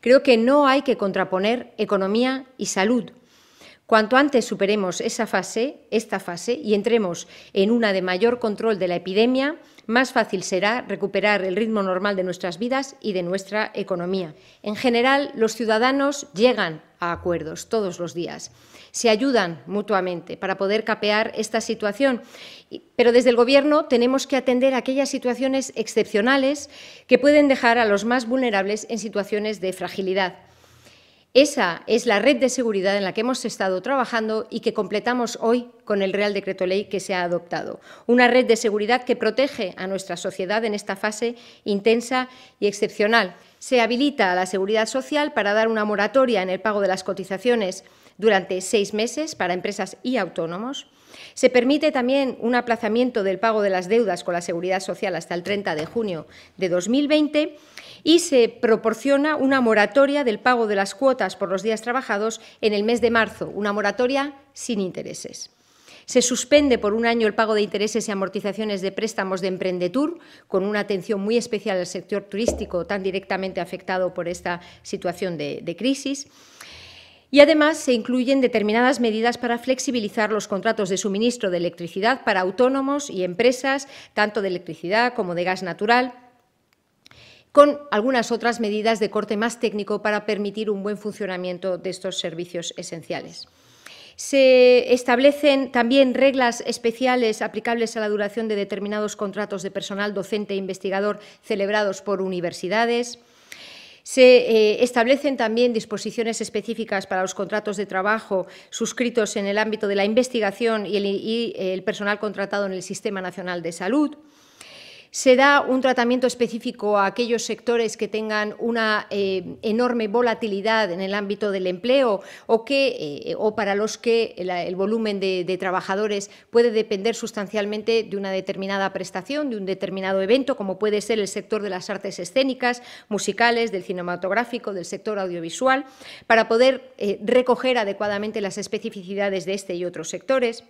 Creo que no hay que contraponer economía y salud. Cuanto antes superemos esta fase, y entremos en una de mayor control de la epidemia, más fácil será recuperar el ritmo normal de nuestras vidas y de nuestra economía. En general, los ciudadanos llegan a acuerdos todos los días. Se ayudan mutuamente para poder capear esta situación, pero desde el Gobierno tenemos que atender a aquellas situaciones excepcionales que pueden dejar a los más vulnerables en situaciones de fragilidad. Esa es la red de seguridad en la que hemos estado trabajando y que completamos hoy con el Real Decreto Ley que se ha adoptado. Una red de seguridad que protege a nuestra sociedad en esta fase intensa y excepcional. Se habilita a la Seguridad Social para dar una moratoria en el pago de las cotizaciones durante 6 meses para empresas y autónomos. Se permite también un aplazamiento del pago de las deudas con la Seguridad Social hasta el 30 de junio de 2020 y se proporciona una moratoria del pago de las cuotas por los días trabajados en el mes de marzo, una moratoria sin intereses. Se suspende por un año el pago de intereses y amortizaciones de préstamos de Emprendetur, con una atención muy especial al sector turístico tan directamente afectado por esta situación de crisis. Y además se incluyen determinadas medidas para flexibilizar los contratos de suministro de electricidad para autónomos y empresas, tanto de electricidad como de gas natural, con algunas otras medidas de corte más técnico para permitir un buen funcionamiento de estos servicios esenciales. Se establecen también reglas especiales aplicables a la duración de determinados contratos de personal docente e investigador celebrados por universidades. Se establecen también disposiciones específicas para los contratos de trabajo suscritos en el ámbito de la investigación y el personal contratado en el Sistema Nacional de Salud. Se da un tratamiento específico a aquellos sectores que tengan una enorme volatilidad en el ámbito del empleo o para los que el volumen de trabajadores puede depender sustancialmente de una determinada prestación, de un determinado evento, como puede ser el sector de las artes escénicas, musicales, del cinematográfico, del sector audiovisual, para poder recoger adecuadamente las especificidades de este y otros sectores.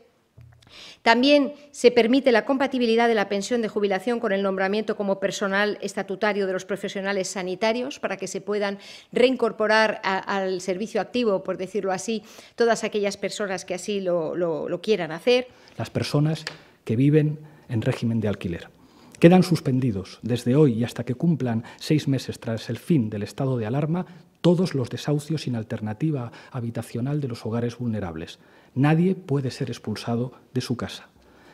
También se permite la compatibilidad de la pensión de jubilación con el nombramiento como personal estatutario de los profesionales sanitarios para que se puedan reincorporar al servicio activo, por decirlo así, todas aquellas personas que así lo quieran hacer. Las personas que viven en régimen de alquiler quedan suspendidos desde hoy y hasta que cumplan 6 meses tras el fin del estado de alarma todos los desahucios sin alternativa habitacional de los hogares vulnerables. Nadie puede ser expulsado de su casa.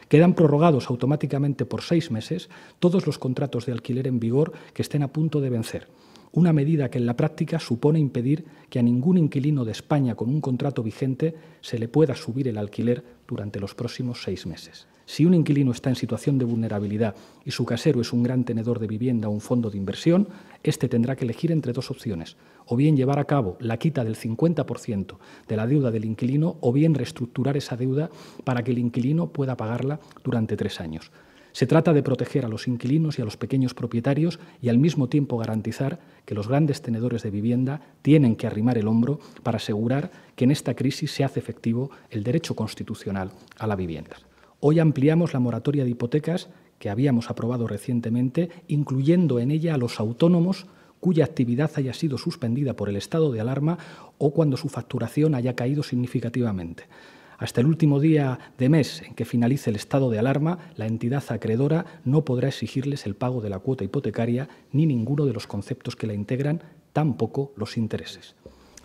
Quedan prorrogados automáticamente por 6 meses todos los contratos de alquiler en vigor que estén a punto de vencer. Una medida que en la práctica supone impedir que a ningún inquilino de España con un contrato vigente se le pueda subir el alquiler durante los próximos 6 meses. Si un inquilino está en situación de vulnerabilidad y su casero es un gran tenedor de vivienda o un fondo de inversión, este tendrá que elegir entre 2 opciones, o bien llevar a cabo la quita del 50% de la deuda del inquilino o bien reestructurar esa deuda para que el inquilino pueda pagarla durante 3 años. Se trata de proteger a los inquilinos y a los pequeños propietarios y al mismo tiempo garantizar que los grandes tenedores de vivienda tienen que arrimar el hombro para asegurar que en esta crisis se hace efectivo el derecho constitucional a la vivienda. Hoy ampliamos la moratoria de hipotecas que habíamos aprobado recientemente, incluyendo en ella a los autónomos cuya actividad haya sido suspendida por el estado de alarma o cuando su facturación haya caído significativamente. Hasta el último día de mes en que finalice el estado de alarma, la entidad acreedora no podrá exigirles el pago de la cuota hipotecaria ni ninguno de los conceptos que la integran, tampoco los intereses.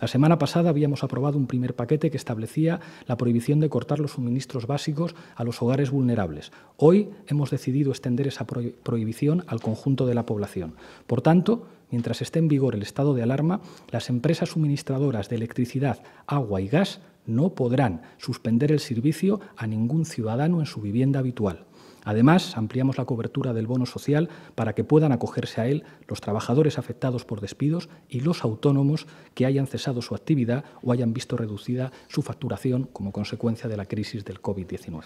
La semana pasada habíamos aprobado un primer paquete que establecía la prohibición de cortar los suministros básicos a los hogares vulnerables. Hoy hemos decidido extender esa prohibición al conjunto de la población. Por tanto, mientras esté en vigor el estado de alarma, las empresas suministradoras de electricidad, agua y gas no podrán suspender el servicio a ningún ciudadano en su vivienda habitual. Además, ampliamos la cobertura del bono social para que puedan acogerse a él los trabajadores afectados por despidos y los autónomos que hayan cesado su actividad o hayan visto reducida su facturación como consecuencia de la crisis del COVID-19.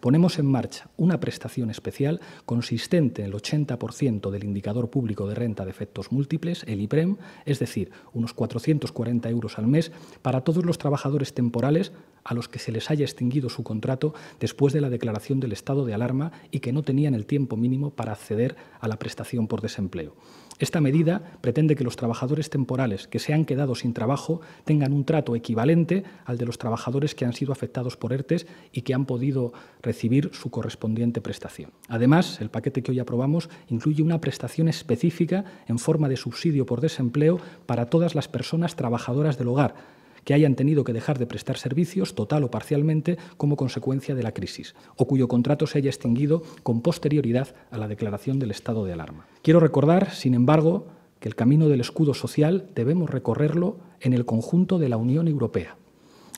Ponemos en marcha una prestación especial consistente en el 80% del indicador público de renta de efectos múltiples, el IPREM, es decir, unos 440 € al mes para todos los trabajadores temporales a los que se les haya extinguido su contrato después de la declaración del estado de alarma y que no tenían el tiempo mínimo para acceder a la prestación por desempleo. Esta medida pretende que los trabajadores temporales que se han quedado sin trabajo tengan un trato equivalente al de los trabajadores que han sido afectados por ERTEs y que han podido recibir su correspondiente prestación. Además, el paquete que hoy aprobamos incluye una prestación específica en forma de subsidio por desempleo para todas las personas trabajadoras del hogar que hayan tenido que dejar de prestar servicios total o parcialmente como consecuencia de la crisis o cuyo contrato se haya extinguido con posterioridad a la declaración del estado de alarma. Quiero recordar, sin embargo, que el camino del escudo social debemos recorrerlo en el conjunto de la Unión Europea.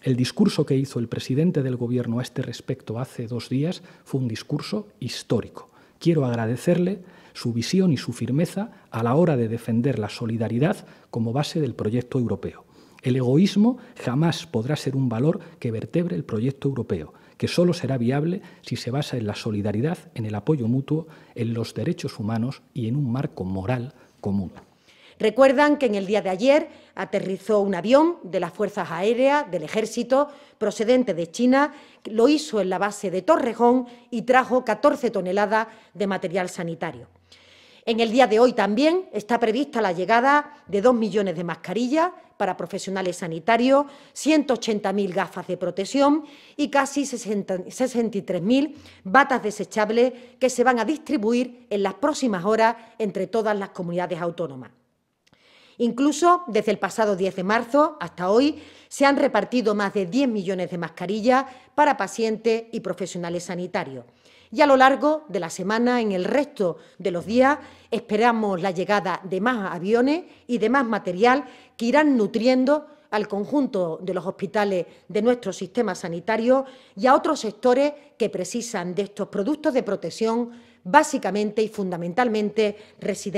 El discurso que hizo el presidente del Gobierno a este respecto hace 2 días fue un discurso histórico. Quiero agradecerle su visión y su firmeza a la hora de defender la solidaridad como base del proyecto europeo. El egoísmo jamás podrá ser un valor que vertebre el proyecto europeo, que solo será viable si se basa en la solidaridad, en el apoyo mutuo, en los derechos humanos y en un marco moral común. Recuerdan que en el día de ayer aterrizó un avión de las Fuerzas Aéreas del Ejército procedente de China, lo hizo en la base de Torrejón y trajo 14 toneladas de material sanitario. En el día de hoy también está prevista la llegada de 2 millones de mascarillas para profesionales sanitarios, 180.000 gafas de protección y casi 63.000 batas desechables que se van a distribuir en las próximas horas entre todas las comunidades autónomas. Incluso desde el pasado 10 de marzo hasta hoy se han repartido más de 10 millones de mascarillas para pacientes y profesionales sanitarios. Y a lo largo de la semana, en el resto de los días, esperamos la llegada de más aviones y de más material que irán nutriendo al conjunto de los hospitales de nuestro sistema sanitario y a otros sectores que precisan de estos productos de protección, básicamente y fundamentalmente residentes.